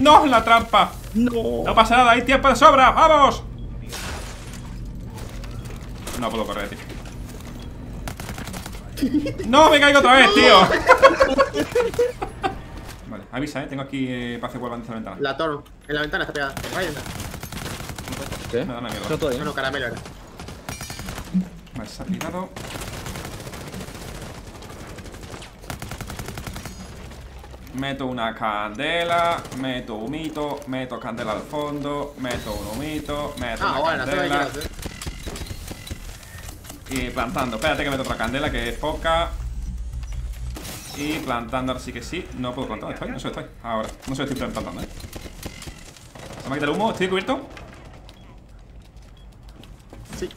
¡No, la trampa! ¡No! No pasa nada, hay tiempo de sobra. ¡Vamos! No puedo correr, tío. ¡No, me caigo otra vez, tío! Vale, avisa, tengo aquí para hacer vuelvan a la ventana. La torre, en la ventana está pegada. ¿Qué? Me da una mierda. No, no, Caramelo era. Vale, se ha tirado. Meto una candela, meto humito, meto candela al fondo, meto un humito, meto una candela. Y plantando, espérate que meto otra candela que es poca. Y plantando, ahora sí que sí. No puedo plantar, estoy, no sé, estoy. Ahora, no sé, estoy plantando, ¿Se me ha quitado el humo? ¿Estoy cubierto? Sí.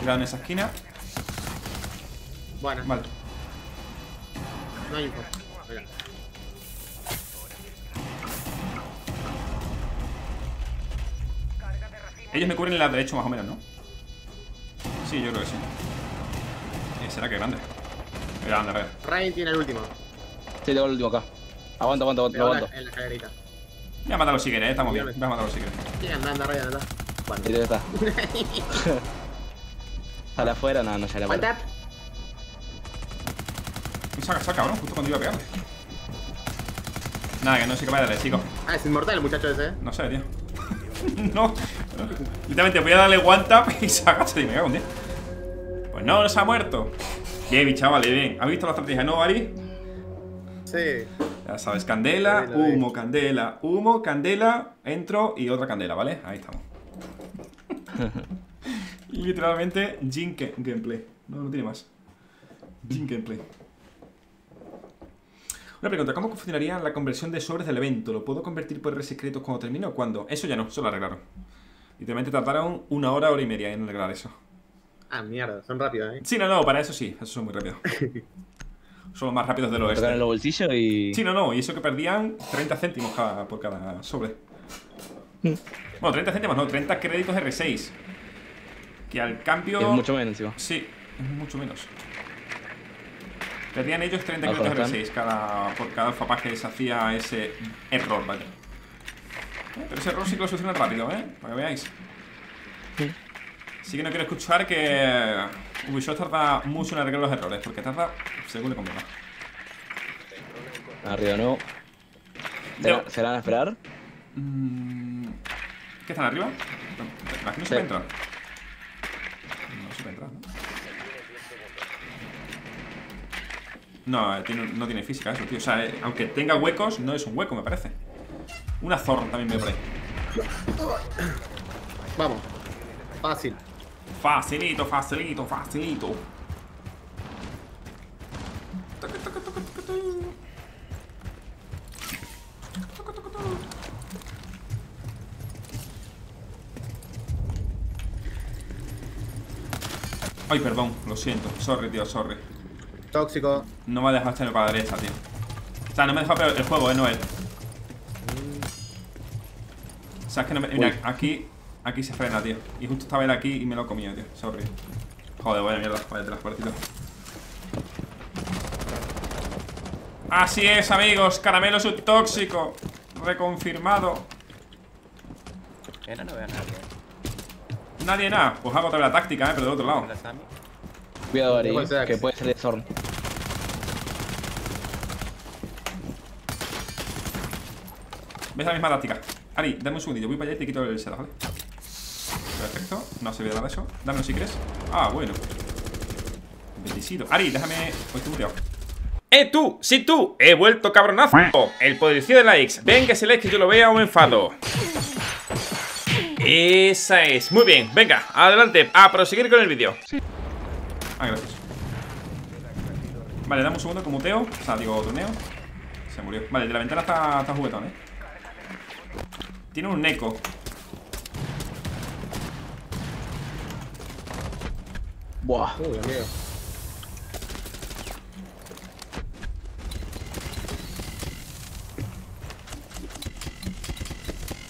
Cuidado en esa esquina. Bueno. Vale. No hay info. Venga. Ellos me cubren el lado derecho más o menos, ¿no? Sí, yo creo que sí. ¿Será que grande? Grande, a ver. Rain tiene el último. Sí, tengo el último acá. Aguanta. Aguanto. En la escalerita. Voy a matarlo si quieres, estamos bien. Voy a matarlo si quieres. Sí, anda, Rain, anda. Bueno, ahí está. ¿Sale afuera? No, no sale afuera. Saca, cabrón, justo cuando iba a pegarle. Nada, que no soy capaz de darle, chico. Ah, es inmortal el muchacho ese, ¿eh? No sé, tío. No, literalmente voy a darle guanta y se agacha y me cago en 10. Pues no, no se ha muerto. Bien, chavales, bien. ¿Has visto la estrategia, no, Ari? Sí. Ya sabes, candela, humo, candela, humo, candela, entro y otra candela, ¿vale? Ahí estamos. Literalmente, Jin gameplay. No tiene más. Jin gameplay. Una pregunta, ¿cómo funcionaría la conversión de sobres del evento? ¿Lo puedo convertir por R secretos cuando termine o cuándo? Eso ya no, eso lo arreglaron. Literalmente tardaron una hora, hora y media en arreglar eso. Ah, mierda, son rápidos, ¿eh? Sí, no, para eso sí, esos son muy rápidos. Son los más rápidos del oeste. Tocaron los bolsillos y... Sí, no, y eso que perdían 30 céntimos por cada sobre. Bueno, 30 céntimos, no, 30 créditos R6. Que al cambio... Es mucho menos, tío. Sí, es mucho menos. Perdían ellos 30 kilómetros de R6 por cada alfapaje que se hacía ese error, ¿vale? Pero ese error sí que lo solucionan rápido, ¿eh? Para que veáis. Sí. Así que no quiero escuchar que Ubisoft tarda mucho en arreglar los errores, porque tarda según le convenga. Arriba no. ¿Se van a esperar? ¿Qué están arriba? Aquí no se puede entrar. No se puede entrar, ¿no? No, no tiene física eso, tío. O sea, aunque tenga huecos, no es un hueco, me parece. Una zorra también veo por ahí. Vamos. Fácil. Facilito. Ay, perdón, lo siento. Sorry, tío, sorry. Tóxico. No me ha dejado echarme para la derecha, tío. O sea, no me ha dejado el juego, no él. O sea, es que no me... Mira, aquí se frena, tío. Y justo estaba él aquí y me lo comió, tío. Sorry. Joder, vaya mierda. Vaya transportito. Así es, amigos. Caramelo subtóxico. Reconfirmado. No veo a nadie. Nadie nada. Pues hago otra vez la táctica, pero del otro lado. Cuidado, Ari, que puede ser de Zorn. ¿Ves la misma táctica? Ari, dame un segundillo, voy para allá y te quito el setup, ¿vale? Perfecto, no se ve nada de eso. Dámelo si quieres. Ah, bueno. Bendecido. Ari, déjame. Hoy estoy muteado. Tú, sí tú, he vuelto, cabronazo. El podercillo de likes. Ven que se like que yo lo vea o me enfado. Esa es. Muy bien, venga, adelante, a proseguir con el vídeo. Sí. Ah, gracias. Vale, dame un segundo que muteo. O sea, digo, turneo. Se murió. Vale, de la ventana está juguetón, ¿eh? Tiene un eco. Buah. Uy, amigo.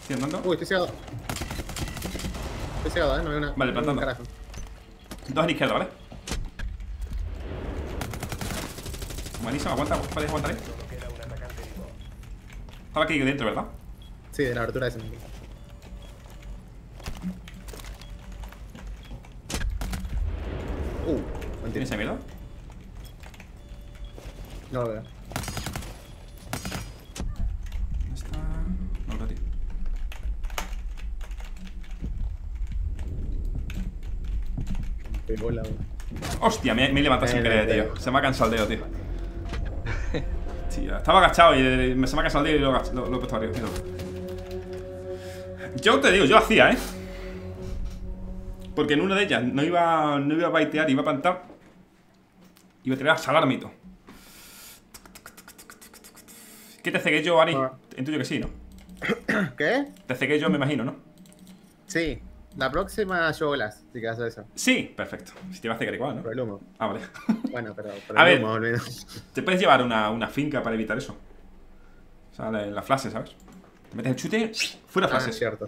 ¿Estoy andando? Uy, estoy cegado. Estoy cegado, ¿eh? No veo nada. Vale, plantando. Dos en izquierda, ¿vale? Buenísimo, aguanta, puedes aguantar ahí. Estaba aquí dentro, ¿verdad? Sí, de la abertura de ese. ¿Tienes esa mierda? No lo veo. ¿Dónde está? No lo veo. Estoy volado. Hostia, me he levantado sin querer, tío. Se me ha cansado el dedo, tío. Tío, estaba agachado y se me ha cansado el dedo y lo he puesto arriba, tío. Yo te digo, yo hacía, ¿eh? Porque en una de ellas no iba a baitear, iba a plantar. Iba a tirar a salarmito. ¿Qué te cegué yo, Ani? Intuyo que sí, ¿no? ¿Qué? Te cegué yo, me imagino, ¿no? Sí. La próxima yo glass, si quedas a eso. Sí, perfecto. Si te vas a cegar igual, ¿no? Por el humo. Ah, vale. Bueno, pero por el humo, olvido. Te puedes llevar una finca para evitar eso. O sea, la flash, ¿sabes? Te metes el chute, fuera flash. Cierto.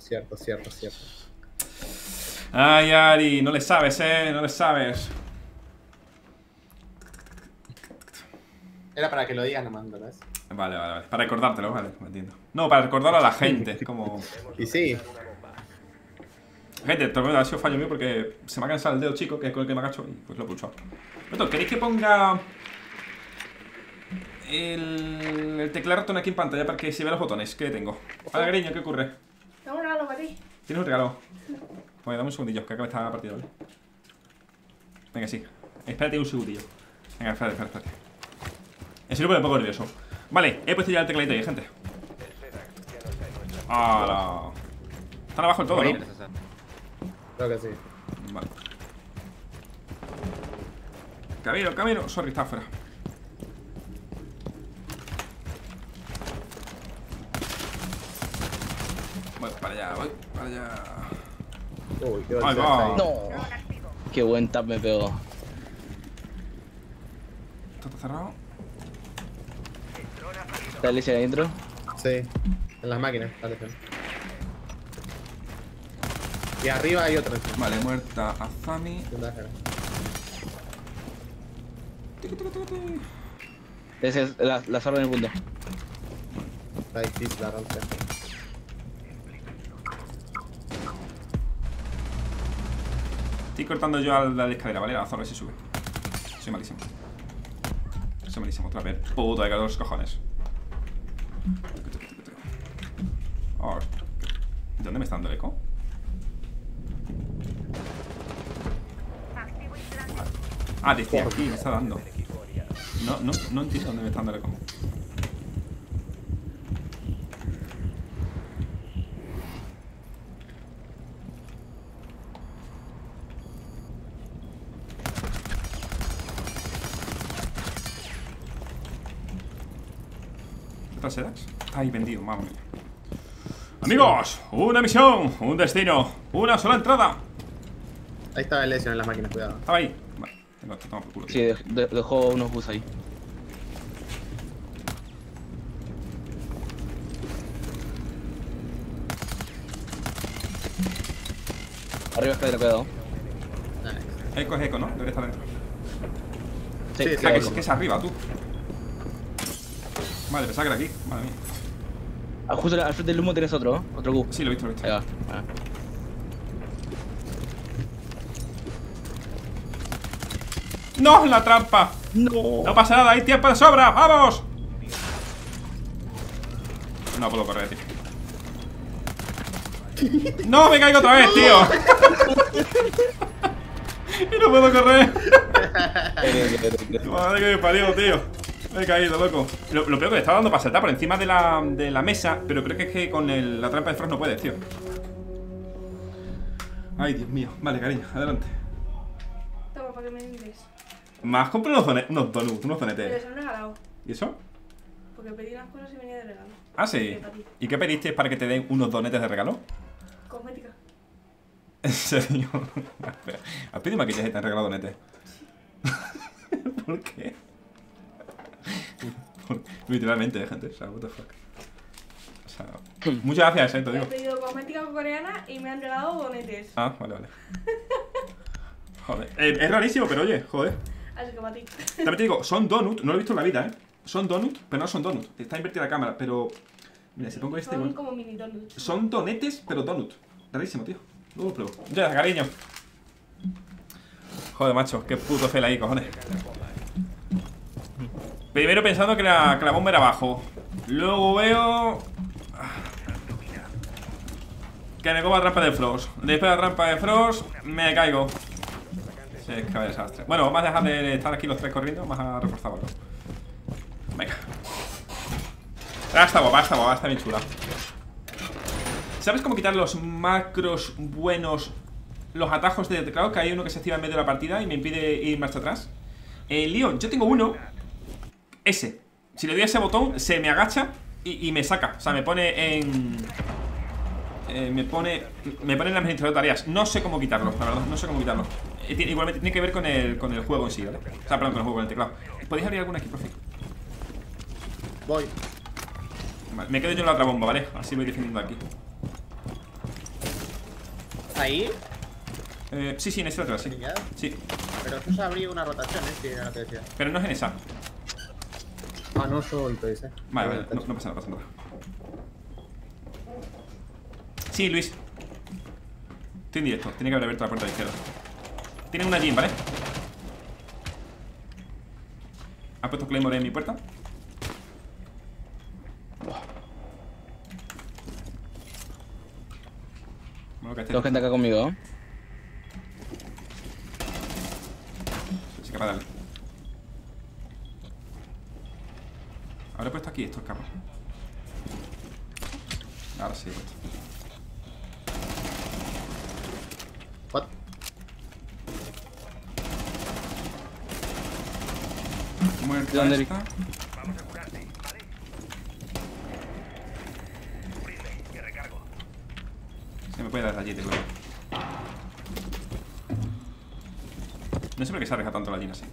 Ay, Ari, no le sabes, no le sabes. Era para que lo digas nomás, ¿no? Vale. Para recordártelo, vale, me entiendo. No, para recordarlo a la gente, como... Y sí. Gente, ha sido fallo mío porque se me ha cansado el dedo chico, que es con el que me agacho, y pues lo he pulsado. Entonces, ¿queréis que ponga el teclado aquí en pantalla para que se vean los botones que tengo? Hola, Greño, ¿qué ocurre? Tengo un regalo para ti. ¿Tienes un regalo? Pues dame un segundillo, que acabe esta partida, ¿vale? Venga, sí. Espérate un segundillo. Venga, espérate. En serio me pongo un poco nervioso. Vale, he puesto ya el tecladito ahí, gente. ¡Hala! Están abajo del todo, ¿no? Creo que sí. Vale. Camino. Sorry, está afuera. Voy para allá. Uy, qué buen tap. No. Qué buen tap me pegó. ¿Está cerrado? ¿Está el ese ahí adentro? Sí. En las máquinas, vale. Y arriba hay otra. Vale, muerta Azami. Esa es la zorra en el punto. Está difícil la ronda. Estoy cortando yo a la escalera, ¿vale? A la zorra si sube. Soy malísimo. Otra vez. Puta, de calor los cojones. Oh. ¿De dónde me está dando el eco? Ah, desde aquí me está dando. No entiendo dónde me está dando el eco. Ay, vendido, mamá. Amigos, una misión, un destino, una sola entrada. Ahí estaba el lesión en las máquinas, cuidado. Estaba ahí. Vale, tengo esto, toma por culo. Sí, dejó unos bus ahí. Arriba es Pedro, cuidado. Eco es eco, ¿no? Debería estar dentro. Sí, o sea, que es arriba, tú. Vale, pensaba que era aquí, madre mía. Justo al frente del humo tienes otro, ¿eh? Otro Q. Sí, lo he visto. Ahí va. ¡No! ¡La trampa! ¡No! ¡No pasa nada! ¡Hay tiempo de sobra! ¡Vamos! No puedo correr, tío. ¡No! ¡Me caigo otra vez, tío! ¡Y no puedo correr! ¡Madre que me parió, tío! Me he caído, loco. Lo peor que le estaba dando para saltar por encima de la mesa, pero creo que es que con la trampa de Frost no puedes, tío. Ay, Dios mío. Vale, cariño, adelante. Toma, para que me digas. Me has comprado unos donuts, unos donetes. Pero son regalados. ¿Y eso? Porque pedí unas cosas y venía de regalo. Ah, sí. ¿Y qué pediste para que te den unos donetes de regalo? Cosmética. ¿En serio? ¿Has pedido maquillaje y te han regalado donetes? Sí. ¿Por qué? Literalmente, gente, o sea, what the fuck. O sea, muchas gracias, te digo. He pedido cosmética coreana y me han regalado donetes. Ah, vale. Joder, es rarísimo, pero oye, joder. Así que para ti. También te digo, son donut, no lo he visto en la vida, ¿eh? Son donut, pero no son donut. Está invertida la cámara, pero... Mira, si pongo este... Son como mini donuts. Son donetes, pero donut. Rarísimo, tío. Luego lo pruebo. Ya, cariño. Joder, macho, qué puto fel ahí, cojones. Primero pensando que la bomba era abajo. Luego veo... que me coma rampa de Frost. Después de la rampa de Frost, me caigo. Sí, es que va a desastre. Bueno, vamos a dejar de estar aquí los tres corriendo. Vamos a reforzarlo. Venga. Esta bomba está bien chula. ¿Sabes cómo quitar los macros buenos, los atajos de teclado? Que hay uno que se activa en medio de la partida y me impide ir marcha atrás. Leon, yo tengo uno. Ese. Si le doy a ese botón, se me agacha y me saca. O sea, me pone en... Me pone en el administrador de tareas. No sé cómo quitarlo, la verdad, no sé cómo quitarlo. Igualmente tiene que ver con el juego en sí, ¿vale? O sea, perdón, con el juego, con el teclado. ¿Podéis abrir alguna aquí, profe? Voy. Vale, me quedo yo en la otra bomba, ¿vale? Así voy defendiendo aquí. ¿Ahí? Sí, sí, en esta otra, sí. Sí. Pero tú sabrías una rotación, ¿eh? Sí, ahora te decía. Pero no es en esa. Ah, no soy PS. Vale, vale, no pasa nada, pasa nada. Sí, Luis. Estoy en directo. Tiene que haber abierto la puerta de izquierda. Tienen una Jim, ¿vale? Ha puesto Claymore en mi puerta. Dos gente acá conmigo. Así que para darle. Ahora he puesto aquí estos capas. Ahora sí he puesto. What? Muerta esta. Vamos a curarte, ¿vale? Se me puede dar la Jet, creo. No sé por qué se arriesga tanto la Jet así.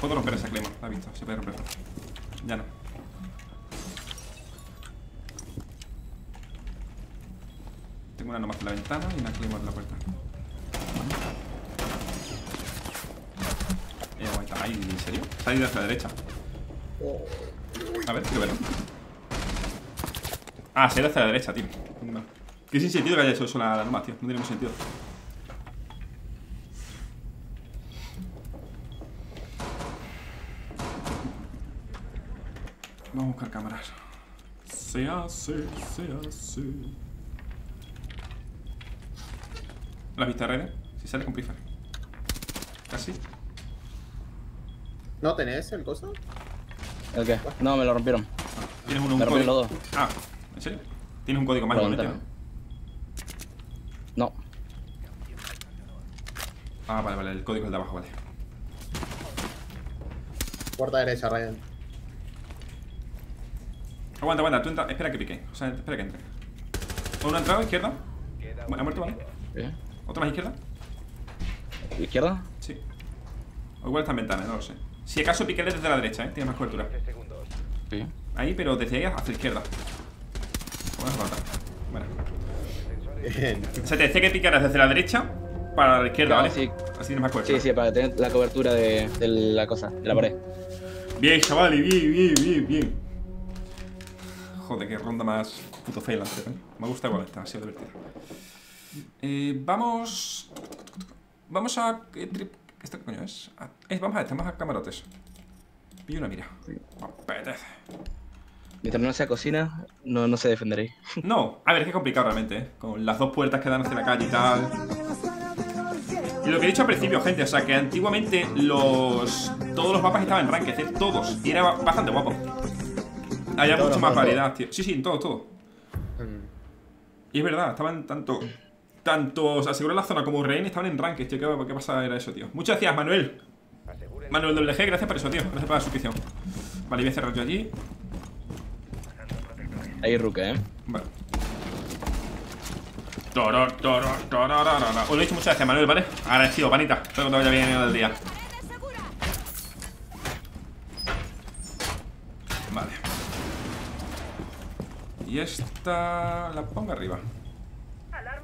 Puedo romper ese clima, la he visto, se puede romper. Ya no. Tengo una nomás en la ventana y una clima en la puerta. Aguanta, ahí, ¿en serio? Se ha ido hacia la derecha. A ver, quiero verlo. Ah, se ha ido hacia la derecha, tío. No. Qué sin sentido que haya hecho eso la nomás, tío. No tiene ningún sentido. Vamos a buscar cámaras. Se hace, se hace. ¿La has visto, Rede? Si sale con prisa. Casi. ¿No tenés el coso? ¿El qué? No, me lo rompieron. Tienes un código. Ah, ¿en serio? Tienes un código más bonito, ¿no? No. Ah, vale, vale, el código es el de abajo, vale. Puerta derecha, Ryan. Aguanta, aguanta, tú entra, espera que pique. O sea, espera que entre. Uno ha entrado, izquierda. Bueno, ha muerto, vale. Bien. ¿Otro más izquierda? ¿Izquierda? Sí. O igual está en ventana, no lo sé. Si acaso piquele desde la derecha, tiene más cobertura. Sí. Ahí, pero desde ahí hacia la izquierda. Vamos a matar. Bueno. Bien. O sea, te decía que picaras desde la derecha para la izquierda, claro, ¿vale? Sí. Así tienes más cobertura. Sí, sí, para tener la cobertura de la cosa, de la pared. Bien, chavales, bien, bien, bien, bien. Joder, que ronda más puto fail antes, ¿eh? Me gusta igual esta, ha sido divertida. Vamos... Vamos a... ¿Esto qué coño es? Vamos a camarotes. Pillo una mira. Me apetece. Mientras no sea cocina, no se defenderéis. No, a ver, es que es complicado realmente, ¿eh? Con las dos puertas que dan hacia la calle y tal. Y lo que he dicho al principio, gente, o sea, que antiguamente todos los mapas estaban en ranked, ¿eh? Todos. Y era bastante guapo. Había mucho más variedad, tío. Sí, sí, en todo, todo. Y es verdad, estaban tanto asegurar la zona como Rehenes, estaban en rankings, tío. ¿Qué pasa era eso, tío? Muchas gracias, Manuel. Manuel WG, gracias por eso, tío. Gracias por la suscripción. Vale, voy a cerrar yo allí. Ahí Ruka, ¿eh? Vale. Os lo he dicho, muchas gracias, Manuel, ¿vale? Agradecido, panita. Espero que te vaya bien el día. Vale. Y esta la pongo arriba. La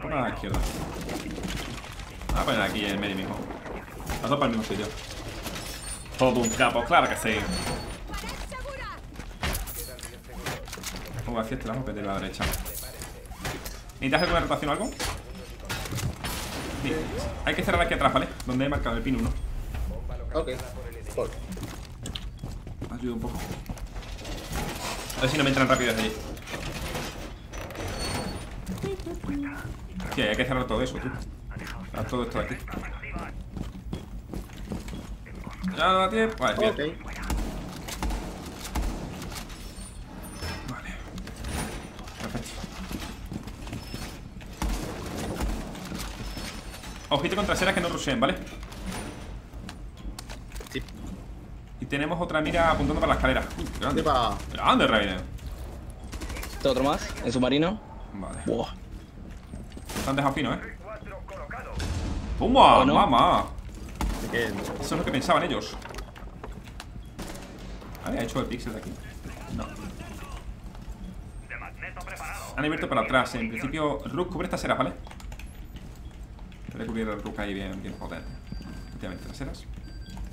pongo a la izquierda. Voy a poner aquí en medio mismo. Las dos para el mismo sitio. Todo un capo, claro que sí. Pongo hacia este lado, que te la derecha. ¿Necesitas alguna rotación o algo? Sí. Hay que cerrar aquí atrás, ¿vale? Donde he marcado el pin 1. Ok. Ayuda un poco. A ver si no me entran rápido desde allí. Sí, hay que cerrar todo eso, tú. Haz todo esto de aquí. Ya no da tiempo. Vale, okay. Bien. Vale. Perfecto. Ojito con traseras que no rushen, ¿vale? Sí. Y tenemos otra mira apuntando para la escalera. Grande. Epa. Grande, Reiner. Este otro más, en submarino. Vale. Buah. Te han dejado fino, ¿eh? ¡Pumba! Bueno. ¡Mamá! Eso es lo que pensaban ellos. ¿Había hecho el pixel de aquí? No. Han abierto para atrás. En principio, Rook cubre estas ceras, ¿vale? Debe cubrir el Rook ahí bien, bien potente. Efectivamente, traseras.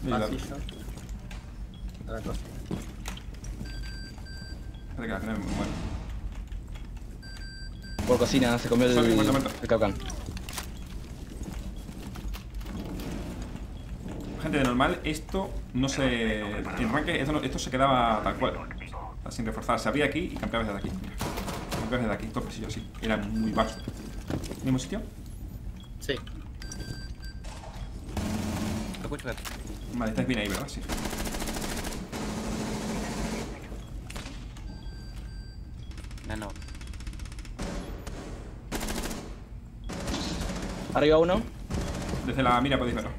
Espérate que la cena me muere. Por cocina se comió el caucán. Gente, de normal esto no se... En ranque esto, no, esto se quedaba tal cual, sin reforzar. Se abría aquí y campeabas desde aquí. Campeabas desde aquí, todo pasillo así. Era muy vasto. ¿Mismo sitio? Sí. Vale, estáis bien ahí, ¿verdad? Sí. No. Arriba uno. Desde la mira podéis verlo.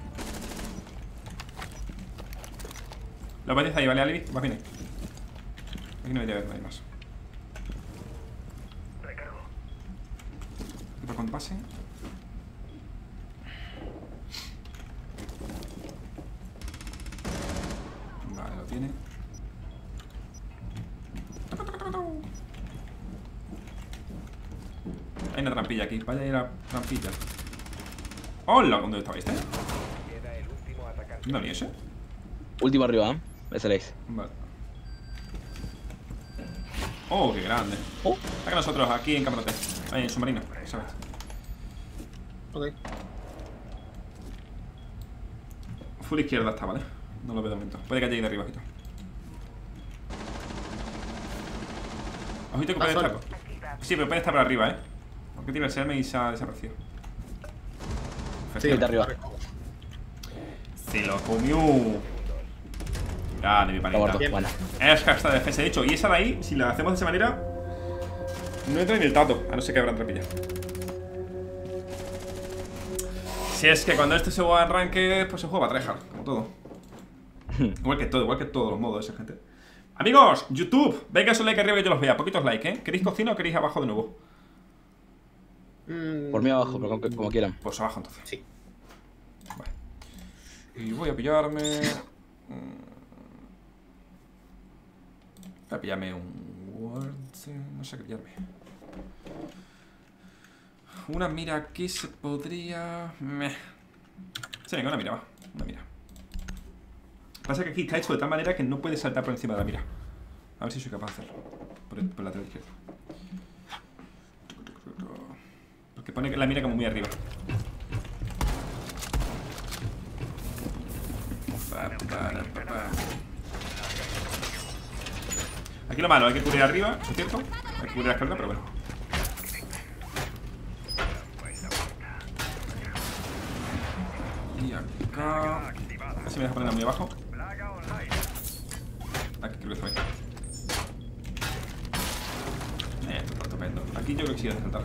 Lo metes ahí, ¿vale, Alibi? Vas bien ahí. Aquí no hay que ver, no hay más. Recargo. Otro compase. Vale, lo tiene. Hay una trampilla aquí. Vaya, hay una trampilla. ¡Hola! ¿Dónde estaba este? ¿No ni ese? Último arriba, ¿eh? Me saléis. Vale. ¡Oh, qué grande! Está con nosotros, aquí en camarote. Ahí, en submarino, ¿sabes? Ok. Full izquierda está, ¿vale? No lo veo de momento. Puede que haya ido arriba, ojito. Ojito que puede estar... Sí, pero puede estar para arriba, ¿eh? Porque tiene el serme y se ha desaparecido. Sí, está arriba. Se lo comió. Grande, mi panita. Es que hasta defensa he hecho. Y esa de ahí, si la hacemos de esa manera, no entra ni el tato. A no ser que habrá trapilla. Si es que cuando esto se juega en ranked, pues se juega para tryhard, como todo. Igual que todos los modos, esa gente. Amigos, YouTube, venga su like arriba que yo los vea. Poquitos likes, ¿eh? ¿Queréis cocina o queréis abajo de nuevo? Por mí abajo, pero como quieran. Pues abajo entonces. Sí. Vale. Y voy a pillarme. Voy a pillarme un World. No sé qué pillarme. Una mira aquí se podría. Sí, venga, una mira, va. Una mira. Pasa que aquí está hecho de tal manera que no puede saltar por encima de la mira. A ver si soy capaz de hacerlo. Por la lateral izquierda. Que pone la mira como muy arriba. Aquí lo malo, hay que cubrir arriba, ¿es cierto? Hay que cubrir la escalera, pero bueno. Y acá... A ver si me deja ponerla muy abajo. Aquí creo que está bien. Esto está estupendo. Aquí yo creo que sí voy a saltar.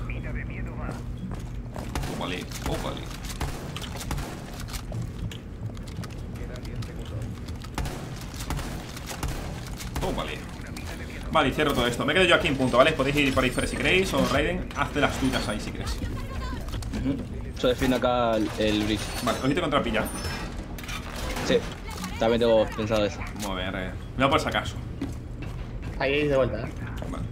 Vale, vale. Vale, cierro todo esto. Me quedo yo aquí en punto, ¿vale? Podéis ir por ahí fuera si queréis. O Raiden, hazte las tuyas ahí si queréis. Yo defiendo acá el bridge. Vale, cogiste contra pilla. Sí, también tengo pensado eso. Muy bien, Raiden. Me voy por si acaso. Ahí de vuelta, ¿eh? Vale.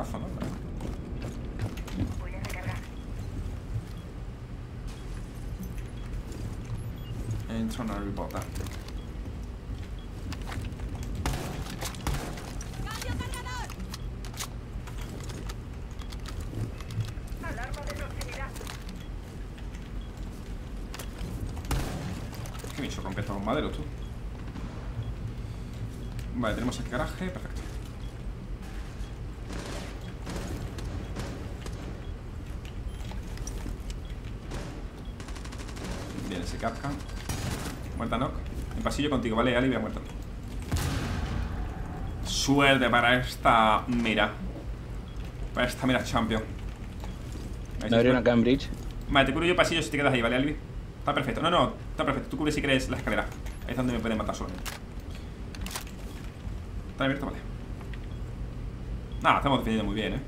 cagazo, ¿no? Voy a recargar. Entro en el botán. Madero, tú. Vale, tenemos el garaje, perfecto. Bien, ese Capcan. Muerta, Nock. En pasillo contigo, vale, Ali, voy a muerta. Suerte para esta mira. Para esta mira champion. ¿Me abrió una Cambridge? Vale, te curo yo pasillo si te quedas ahí, vale, Ali. Está perfecto, no, no, está perfecto. Tú cubres si quieres la escalera. Ahí es donde me pueden matar solo. Está abierto, vale. Nada, estamos defendiendo muy bien,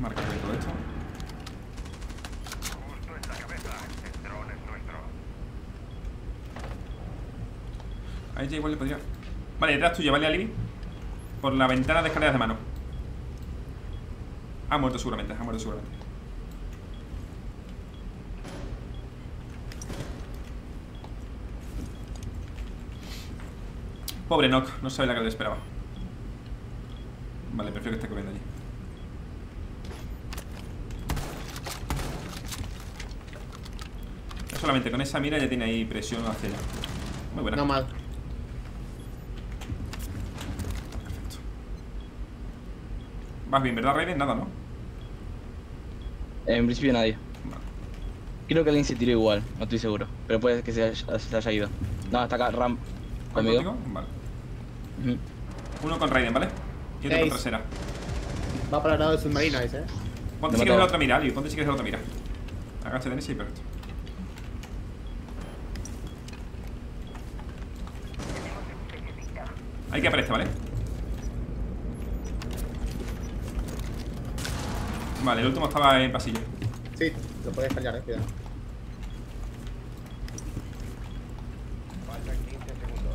Marca todo esto. Justo en la cabeza, el dron es nuestro. Ahí ya igual le podría. Vale, detrás tuya, vale, Alibi. Por la ventana de escaleras de mano. Ha muerto seguramente, ha muerto seguramente. Pobre Nock, no sabe la que le esperaba. Vale, prefiero que esté corriendo allí. Solamente con esa mira ya tiene ahí presión hacia allá. Muy buena. No mal. Perfecto. Vas bien, ¿verdad, Raiden? Nada, ¿no? En principio nadie. Vale. Creo que alguien se tiró igual, no estoy seguro. Pero puede que se haya ido. No, está acá, Ram. ¿Conmigo? Vale. Uno con Raiden, ¿vale? Y otro con trasera. Va para el lado del submarino ese, Ponte si quieres la otra mira, Ali. Ponte si quieres la otra mira. Agáchate en ese y perfecto. Hay que aparezca, ¿vale? Vale, el último estaba en pasillo. Sí, lo puedes fallar, cuidado. Faltan 15 segundos.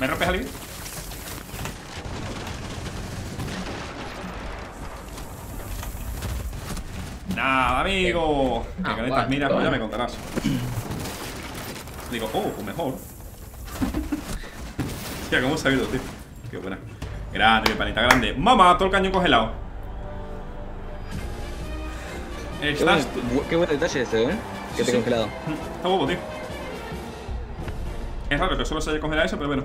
¿Me rompes, Alvin? Nada, amigo. Me calentas, mira, pues ya me contarás. Digo, oh, pues mejor. ¿Cómo se ha ido, tío? Qué buena. Grande, mi panita, grande. ¡Mamá! Todo el cañón congelado. Estás... Qué buen detalle ese, que te he congelado. Está bobo, tío. Es raro que solo se haya congelado eso, pero bueno.